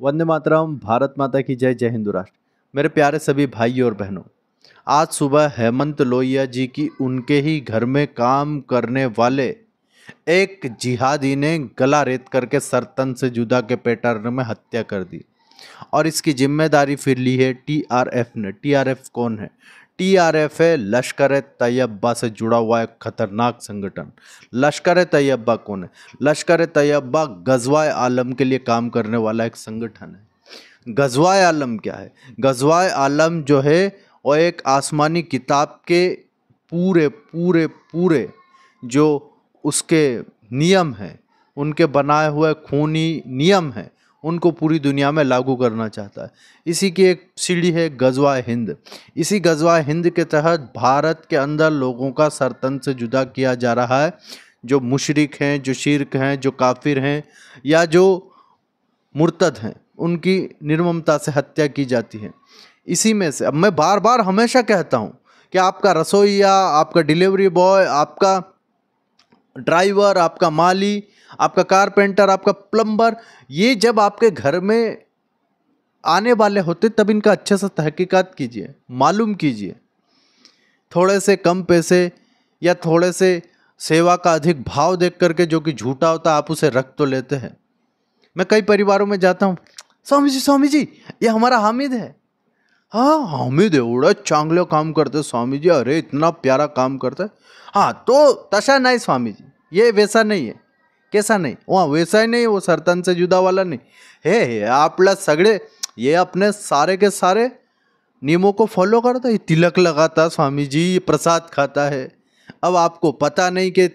वंदे मातरम, भारत माता की जय, जय हिंदू राष्ट्र। मेरे प्यारे सभी भाइयों और बहनों, आज सुबह हेमंत लोहिया जी की उनके ही घर में काम करने वाले एक जिहादी ने गला रेत करके सरतन से जुदा के पैटर्न में हत्या कर दी और इसकी जिम्मेदारी फिर ली है टीआरएफ ने। टीआरएफ कौन है? टीआरएफ है लश्कर-ए-तैयबा से जुड़ा हुआ एक खतरनाक संगठन। लश्कर-ए-तैयबा कौन है? लश्कर-ए-तैयबा गजवा-ए-आलम के लिए काम करने वाला एक संगठन है। गजवा-ए-आलम क्या है? गजवा-ए-आलम जो है वो एक आसमानी किताब के पूरे पूरे पूरे जो उसके नियम हैं, उनके बनाए हुए खूनी नियम हैं, उनको पूरी दुनिया में लागू करना चाहता है। इसी की एक सीढ़ी है गजवा-ए-हिंद। इसी गजवा-ए-हिंद के तहत भारत के अंदर लोगों का सरतन से जुदा किया जा रहा है, जो मुशरिक हैं, जो शिर्क हैं, जो काफिर हैं या जो मुर्तद हैं, उनकी निर्ममता से हत्या की जाती है। इसी में से अब मैं बार बार हमेशा कहता हूँ कि आपका रसोईया, आपका डिलीवरी बॉय, आपका ड्राइवर, आपका माली, आपका कारपेंटर, आपका प्लम्बर, ये जब आपके घर में आने वाले होते तब इनका अच्छे से तहकीकात कीजिए, मालूम कीजिए। थोड़े से कम पैसे या थोड़े से सेवा का अधिक भाव देख करके जो कि झूठा होता आप उसे रख तो लेते हैं। मैं कई परिवारों में जाता हूँ, स्वामी जी ये हमारा हामिद है। हाँ हामिद है, उड़ा चांगले काम करते स्वामी जी, अरे इतना प्यारा काम करते। हाँ तो तशा नहीं स्वामी जी, ये वैसा नहीं है। कैसा नहीं? वहाँ वैसा ही नहीं, वो सरतन से जुदा वाला नहीं हे आपला सगड़े ये अपने सारे के सारे नियमों को फॉलो करता है, तिलक लगाता स्वामी जी, प्रसाद खाता है। अब आपको पता नहीं कि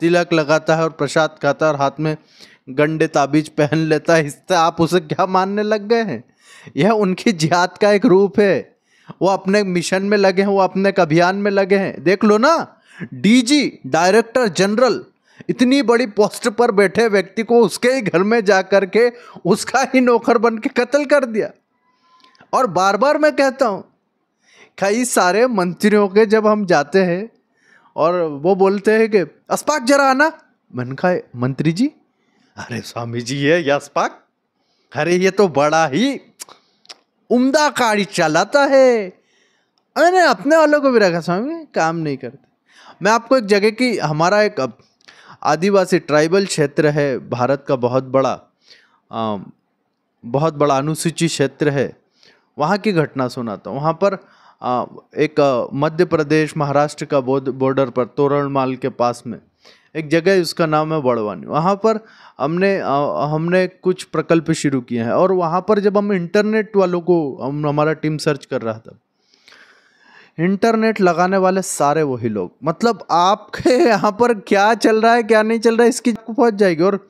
तिलक लगाता है और प्रसाद खाता है और हाथ में गंडे ताबीज पहन लेता है, इससे आप उसे क्या मानने लग गए हैं? यह उनकी जिहाद का एक रूप है। वो अपने मिशन में लगे हैं, वो अपने अभियान में लगे हैं। देख लो ना, DG डायरेक्टर जनरल इतनी बड़ी पोस्ट पर बैठे व्यक्ति को उसके ही घर में जा करके उसका ही नौकर बन के कत्ल कर दिया। और बार बार मैं कहता हूँ, कई सारे मंत्रियों के जब हम जाते हैं और वो बोलते हैं कि अस्पाक जरा आना, मन का मंत्री जी, अरे स्वामी जी ये अस्पाक, अरे ये तो बड़ा ही उम्दा गाड़ी चलाता है, अरे अपने वालों को भी रखा स्वामी, काम नहीं करते। मैं आपको एक जगह की, हमारा एक आदिवासी ट्राइबल क्षेत्र है भारत का, बहुत बड़ा अनुसूचित क्षेत्र है, वहाँ की घटना सुनाता हूँ। वहाँ पर एक मध्य प्रदेश महाराष्ट्र का बॉर्डर पर तोरणमाल के पास में एक जगह है, उसका नाम है बड़वानी। वहाँ पर हमने कुछ प्रकल्प शुरू किए हैं और वहाँ पर जब हम इंटरनेट वालों को हमारा टीम सर्च कर रहा था, इंटरनेट लगाने वाले सारे वही लोग, मतलब आपके यहाँ पर क्या चल रहा है क्या नहीं चल रहा है इसकी आपको पहुँच जाएगी। और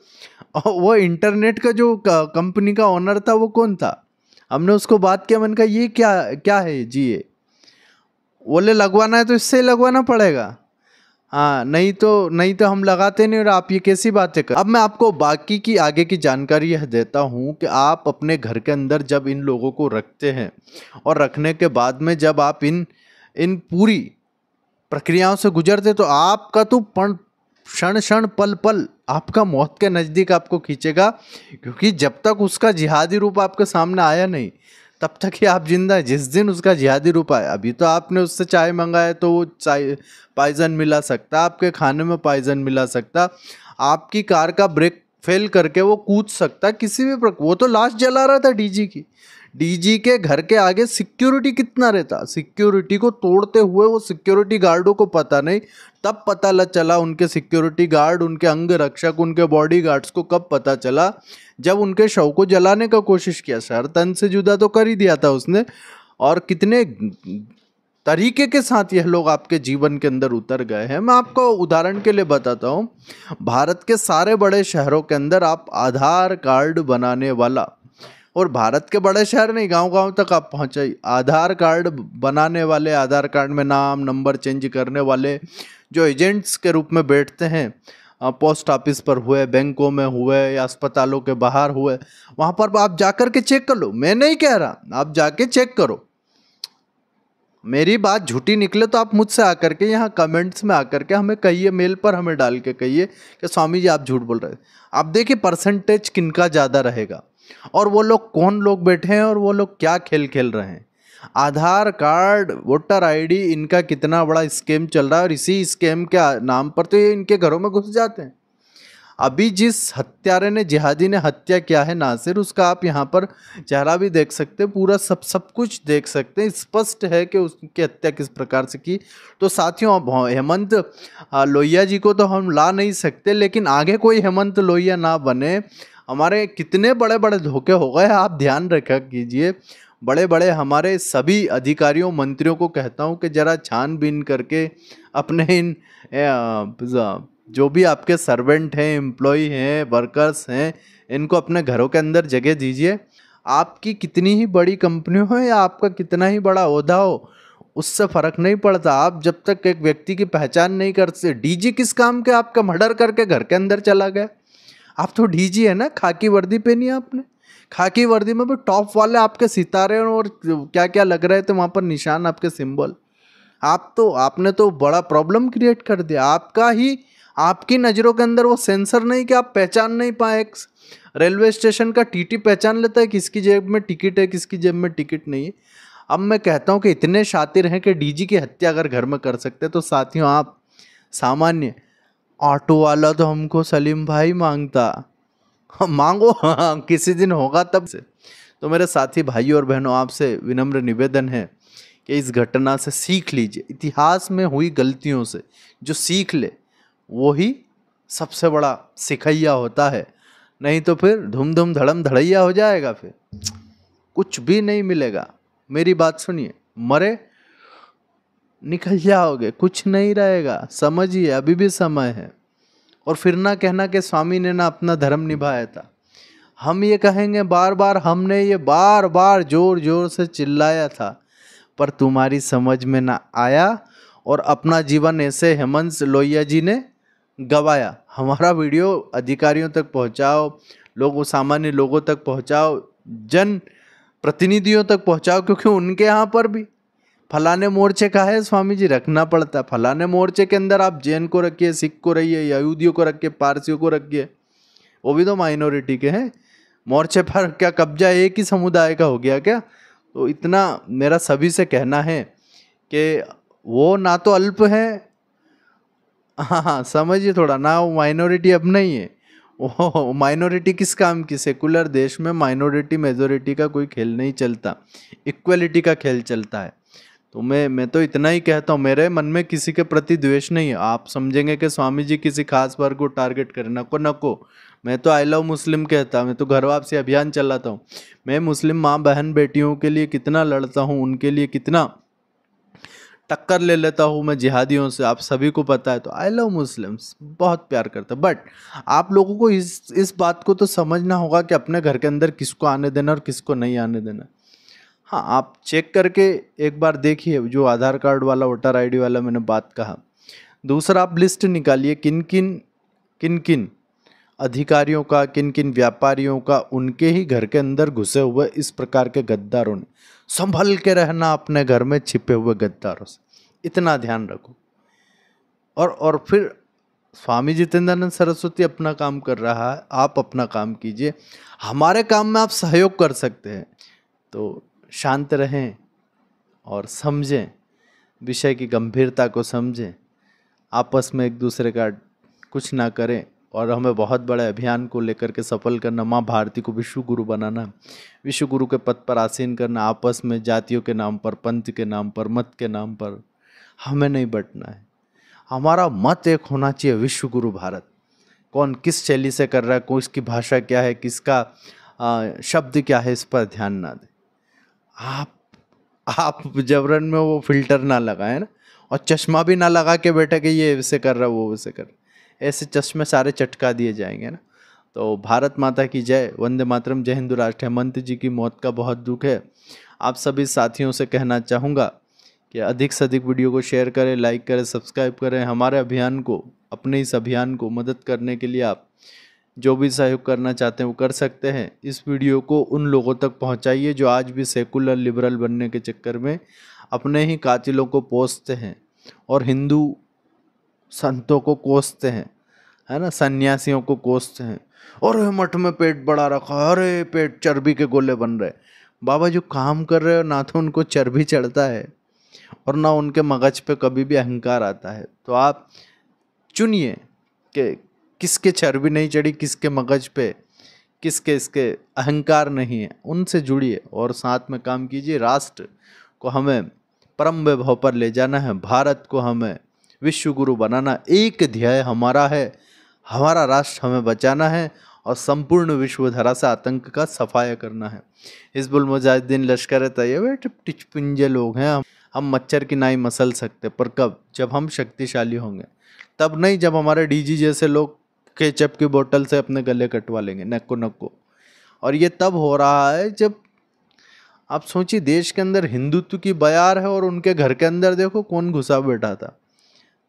वो इंटरनेट का जो कंपनी का ओनर था वो कौन था? हमने उसको बात किया, मैंने कहा ये क्या है जी, ये बोले लगवाना है तो इससे लगवाना पड़ेगा, हाँ नहीं तो हम लगाते नहीं, और आप ये कैसी बातें कर। अब मैं आपको बाकी की आगे की जानकारी यह देता हूँ कि आप अपने घर के अंदर जब इन लोगों को रखते हैं और रखने के बाद में जब आप इन पूरी प्रक्रियाओं से गुजरते तो आपका तो क्षण क्षण पल पल आपका मौत के नज़दीक आपको खींचेगा, क्योंकि जब तक उसका जिहादी रूप आपके सामने आया नहीं तब तक ही आप जिंदा है। जिस दिन उसका जिहादी रूप आया, अभी तो आपने उससे चाय मंगाया तो वो चाय पॉइज़न मिला सकता, आपके खाने में पॉइज़न मिला सकता, आपकी कार का ब्रेक फेल करके वो कूद सकता, किसी भी प्रकार। वो तो लाश जला रहा था DG की। DG के घर के आगे सिक्योरिटी कितना रहता, सिक्योरिटी को तोड़ते हुए वो सिक्योरिटी गार्डों को पता नहीं, तब पता चला उनके सिक्योरिटी गार्ड, उनके अंग रक्षक, उनके बॉडी गार्ड्स को कब पता चला, जब उनके शव को जलाने का कोशिश किया। सरतन से जुदा तो कर ही दिया था उसने, और कितने तरीके के साथ यह लोग आपके जीवन के अंदर उतर गए हैं। मैं आपको उदाहरण के लिए बताता हूँ, भारत के सारे बड़े शहरों के अंदर आप आधार कार्ड बनाने वाला, और भारत के बड़े शहर नहीं, गांव-गांव तक आप पहुँचाइए, आधार कार्ड बनाने वाले, आधार कार्ड में नाम नंबर चेंज करने वाले, जो एजेंट्स के रूप में बैठते हैं, पोस्ट ऑफिस पर हुए, बैंकों में हुए या अस्पतालों के बाहर हुए, वहाँ पर आप जाकर के चेक कर लो। मैं नहीं कह रहा, आप जाके चेक करो। मेरी बात झूठी निकले तो आप मुझसे आकर के यहाँ कमेंट्स में आकर के हमें कहिए, मेल पर हमें डाल के कहिए कि स्वामी जी आप झूठ बोल रहे हैं। आप देखिए परसेंटेज किनका ज़्यादा रहेगा। और वो लोग कौन लोग बैठे हैं और वो लोग क्या खेल खेल रहे हैं। आधार कार्ड, वोटर आईडी, इनका कितना बड़ा स्कैम चल रहा है और इसी स्कैम के नाम पर तो ये इनके घरों में घुस जाते हैं। अभी जिस हत्यारे ने, जिहादी ने हत्या किया है नासिर, उसका आप यहाँ पर चेहरा भी देख सकते हैं, पूरा सब कुछ देख सकते हैं। स्पष्ट है कि उसकी हत्या किस प्रकार से की। तो साथियों, अब हेमंत लोहिया जी को तो हम ला नहीं सकते, लेकिन आगे कोई हेमंत लोहिया ना बने। हमारे कितने बड़े बड़े धोखे हो गए, आप ध्यान रखा कीजिए। बड़े बड़े हमारे सभी अधिकारियों, मंत्रियों को कहता हूँ कि ज़रा छानबीन करके अपने इन जो भी आपके सर्वेंट हैं, एम्प्लॉई हैं, वर्कर्स हैं, इनको अपने घरों के अंदर जगह दीजिए। आपकी कितनी ही बड़ी कंपनी हो या आपका कितना ही बड़ा ओहदा हो, उससे फ़र्क नहीं पड़ता। आप जब तक एक व्यक्ति की पहचान नहीं करते। डीजी किस काम के? आपका मर्डर करके घर के अंदर चला गया। आप तो डीजी है ना, खाकी वर्दी पहनी है आपने। खाकी वर्दी में भी टॉप वाले आपके सितारे और क्या क्या लग रहे थे वहाँ पर, निशान, आपके सिंबल। आप तो, आपने तो बड़ा प्रॉब्लम क्रिएट कर दिया। आपका ही, आपकी नज़रों के अंदर वो सेंसर नहीं कि आप पहचान नहीं पाए। रेलवे स्टेशन का टीटी पहचान लेता है किसकी जेब में टिकट है, किसकी जेब में टिकट नहीं है। अब मैं कहता हूँ कि इतने शातिर हैं कि डीजी की हत्या अगर घर में कर सकते तो साथियों आप सामान्य ऑटो वाला तो हमको सलीम भाई मांगता, मांगो किसी दिन होगा तब से। तो मेरे साथी भाइयों और बहनों, आपसे विनम्र निवेदन है कि इस घटना से सीख लीजिए। इतिहास में हुई गलतियों से जो सीख ले वो ही सबसे बड़ा सिखैया होता है, नहीं तो फिर धूम धूम धड़म धड़ैया हो जाएगा, फिर कुछ भी नहीं मिलेगा। मेरी बात सुनिए, मरे निकल जाओगे, कुछ नहीं रहेगा। समझिए, अभी भी समय है। और फिर ना कहना कि स्वामी ने ना अपना धर्म निभाया था। हम ये कहेंगे बार बार, हमने ये बार बार जोर जोर से चिल्लाया था, पर तुम्हारी समझ में ना आया और अपना जीवन ऐसे हेमंत लोहिया जी ने गवाया। हमारा वीडियो अधिकारियों तक पहुंचाओ, लोगों, सामान्य लोगों तक पहुंचाओ, जन प्रतिनिधियों तक पहुंचाओ, क्योंकि उनके यहाँ पर भी फलाने मोर्चे का है स्वामी जी, रखना पड़ता है। फलाने मोर्चे के अंदर आप जैन को रखिए, सिख को रखिए, यहूदियों को रखिए, पारसियों को रखिए, वो भी तो माइनॉरिटी के हैं। मोर्चे पर क्या कब्जा एक ही समुदाय का हो गया क्या? तो इतना मेरा सभी से कहना है कि वो ना तो अल्प है, हाँ समझिए थोड़ा, ना वो माइनॉरिटी अब नहीं है। वो माइनॉरिटी किस काम की? सेकुलर देश में माइनॉरिटी मेजोरिटी का कोई खेल नहीं चलता, इक्वलिटी का खेल चलता है। तो मैं तो इतना ही कहता हूँ, मेरे मन में किसी के प्रति द्वेष नहीं है। आप समझेंगे कि स्वामी जी किसी खास वर्ग को टारगेट करें, नको नको। मैं तो आई लव मुस्लिम कहता, मैं तो घर वापसी अभियान चलाता हूँ। मैं मुस्लिम माँ बहन बेटियों के लिए कितना लड़ता हूँ, उनके लिए कितना टक्कर ले लेता हूँ मैं जिहादियों से, आप सभी को पता है। तो आई लव मुस्लिम्स, बहुत प्यार करता। बट आप लोगों को इस बात को तो समझना होगा कि अपने घर के अंदर किसको आने देना और किसको नहीं आने देना। हाँ, आप चेक करके एक बार देखिए, जो आधार कार्ड वाला, वोटर आईडी वाला मैंने बात कहा। दूसरा, आप लिस्ट निकालिए किन किन अधिकारियों का, किन किन व्यापारियों का उनके ही घर के अंदर घुसे हुए इस प्रकार के गद्दारों ने। संभल के रहना अपने घर में छिपे हुए गद्दारों से, इतना ध्यान रखो। और फिर स्वामी जितेंद्रानंद सरस्वती अपना काम कर रहा है, आप अपना काम कीजिए। हमारे काम में आप सहयोग कर सकते हैं। तो शांत रहें और समझें, विषय की गंभीरता को समझें, आपस में एक दूसरे का कुछ ना करें। और हमें बहुत बड़े अभियान को लेकर के सफल करना, माँ भारती को विश्व गुरु बनाना, विश्व गुरु के पद पर आसीन करना। आपस में जातियों के नाम पर, पंथ के नाम पर, मत के नाम पर हमें नहीं बंटना है। हमारा मत एक होना चाहिए, विश्व गुरु भारत। कौन किस शैली से कर रहा है, कौन इसकी भाषा क्या है, किसका शब्द क्या है, इस पर ध्यान ना दें। आप जबरन में वो फिल्टर ना लगाएं ना, और चश्मा भी ना लगा के बैठे कि ये वैसे कर रहा है, वो वैसे कर रहा। ऐसे चश्मे सारे चटका दिए जाएंगे ना। तो भारत माता की जय, वंदे मातरम, जय हिंद राष्ट्र। हेमंत जी की मौत का बहुत दुख है। आप सभी साथियों से कहना चाहूँगा कि अधिक से अधिक वीडियो को शेयर करें, लाइक करें, सब्सक्राइब करें। हमारे अभियान को, अपने इस अभियान को मदद करने के लिए आप जो भी सहयोग करना चाहते हैं वो कर सकते हैं। इस वीडियो को उन लोगों तक पहुंचाइए जो आज भी सेकुलर लिबरल बनने के चक्कर में अपने ही कातिलों को पोसते हैं और हिंदू संतों को कोसते हैं, है ना, सन्यासियों को कोसते हैं। अरे मठ में पेट बढ़ा रखा है, अरे पेट चर्बी के गोले बन रहे। बाबा जो काम कर रहे हो ना तो उनको चर्बी चढ़ता है और ना उनके मगज पे कभी भी अहंकार आता है। तो आप चुनिए कि किसके चर्बी नहीं चढ़ी, किसके मगज पे, किसके इसके अहंकार नहीं है, उनसे जुड़िए और साथ में काम कीजिए। राष्ट्र को हमें परम वैभव पर ले जाना है, भारत को हमें विश्व गुरु बनाना एक ध्येय हमारा है। हमारा राष्ट्र हमें बचाना है और संपूर्ण विश्व धरा से आतंक का सफाया करना है। हिजबुल मुजाहिदीन, लश्कर तैयबा टिचपिंजे लोग हैं। हम मच्छर की नाई मसल सकते, पर कब? जब हम शक्तिशाली होंगे। तब नहीं जब हमारे डीजी जैसे लोग केचप की बोतल से अपने गले कटवा लेंगे नक्को नक्को। और ये तब हो रहा है जब आप सोचिए देश के अंदर हिंदुत्व की बयार है और उनके घर के अंदर देखो कौन घुसा बैठा था।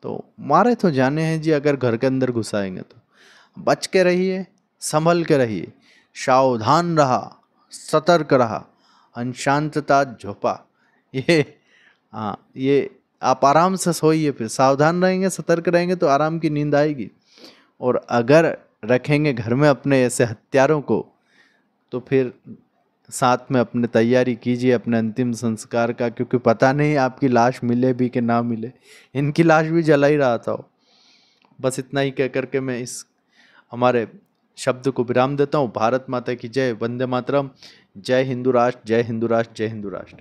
तो मारे तो जाने हैं जी, अगर घर के अंदर घुसाएंगे तो। बच के रहिए, संभल के रहिए, सावधान रहा, सतर्क रहा, अनशांतता झोपा। ये आप आराम से सोइए, फिर सावधान रहेंगे, सतर्क रहेंगे तो आराम की नींद आएगी। और अगर रखेंगे घर में अपने ऐसे हथियारों को तो फिर साथ में अपने तैयारी कीजिए अपने अंतिम संस्कार का, क्योंकि पता नहीं आपकी लाश मिले भी कि ना मिले। इनकी लाश भी जला ही रहा था। बस इतना ही कह करके मैं इस हमारे शब्द को विराम देता हूँ। भारत माता की जय, वंदे मातरम, जय हिंदू राष्ट्र, जय हिंदू राष्ट्र, जय हिंदू राष्ट्र।